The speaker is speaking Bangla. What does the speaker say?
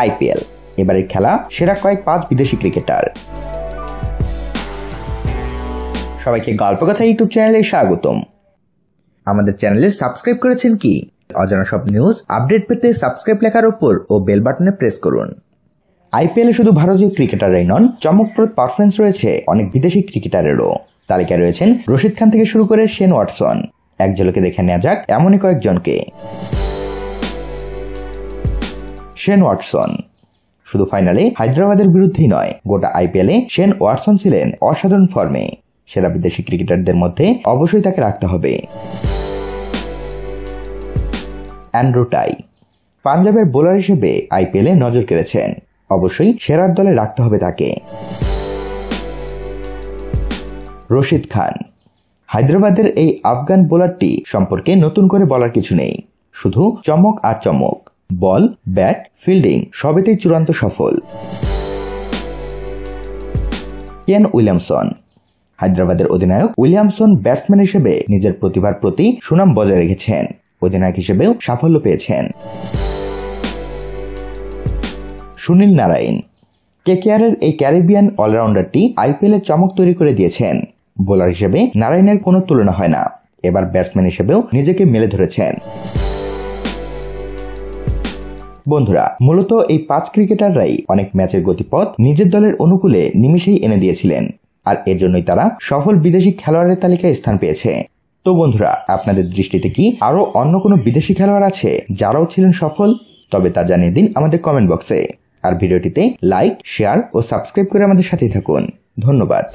আইপিএল। এবারের খেলা সেরা কয়েক পাঁচ বিদেশি ক্রিকেটার। সবাইকে গল্প কথা ইউটিউব চ্যানেলে স্বাগতম। আমাদের চ্যানেলে সাবস্ক্রাইব করেছেন কি? অজানা সব নিউজ আপডেট পেতে সাবস্ক্রাইব লেখার উপর ও বেল বাটনে প্রেস করুন। আইপিএলে শুধু ভারতীয় ক্রিকেটাররাই নন, চমকপ্রদ পারফরমেন্স রয়েছে অনেক বিদেশি ক্রিকেটারেরও। তালিকায় রয়েছেন রশিদ খান থেকে শুরু করে শেন ওয়াটসন। এক ঝলকে দেখে নেওয়া যাক এমনই কয়েকজনকে। শেন ওয়াটসন শুধু ফাইনালে হায়দ্রাবাদের বিরুদ্ধেই নয়, গোটা আইপিএলে শেন ওয়াটসন ছিলেন অসাধারণ ফর্মে। সেরা বিদেশি ক্রিকেটারদের মধ্যে অবশ্যই তাকে রাখতে হবে। অ্যান্ড্রু টাই পাঞ্জাবের বোলার হিসেবে আইপিএলে নজর কেড়েছেন, অবশ্যই সেরার দলে রাখতে হবে তাকে। রশিদ খান হায়দ্রাবাদের এই আফগান বোলারটি সম্পর্কে নতুন করে বলার কিছু নেই, শুধু চমক আর চমক। বল, ব্যাট, ফিল্ডিং সবেতেই চূড়ান্ত সফল। কেন উইলিয়ামসন হায়দ্রাবাদের অধিনায়ক উইলিয়ামসন ব্যাটসম্যান হিসেবে নিজের প্রতিভার প্রতি সুনাম বজায় রেখেছেন, অধিনায়ক হিসেবেও সাফল্য পেয়েছেন। সুনীল নারাইন কেকেআরের এই ক্যারিবিয়ান অলরাউন্ডারটি আইপিএলে চমক তৈরি করে দিয়েছেন। বোলার হিসেবে নারায়ণের কোনো তুলনা হয় না, এবার ব্যাটসম্যান হিসেবেও নিজেকে মেলে ধরেছেন। বন্ধুরা, মূলত এই পাঁচ ক্রিকেটাররাই অনেক ম্যাচের গতিপথ নিজের দলের অনুকূলে নিমিষেই এনে দিয়েছিলেন, আর এজন্যই তারা সফল বিদেশি খেলোয়াড়ের তালিকায় স্থান পেয়েছে। তো বন্ধুরা, আপনাদের দৃষ্টিতে কি আরো অন্য কোনো বিদেশি খেলোয়াড় আছে যারাও ছিলেন সফল? তবে তা জানিয়ে দিন আমাদের কমেন্ট বক্সে। আর ভিডিওটিতে লাইক, শেয়ার ও সাবস্ক্রাইব করে আমাদের সাথেই থাকুন। ধন্যবাদ।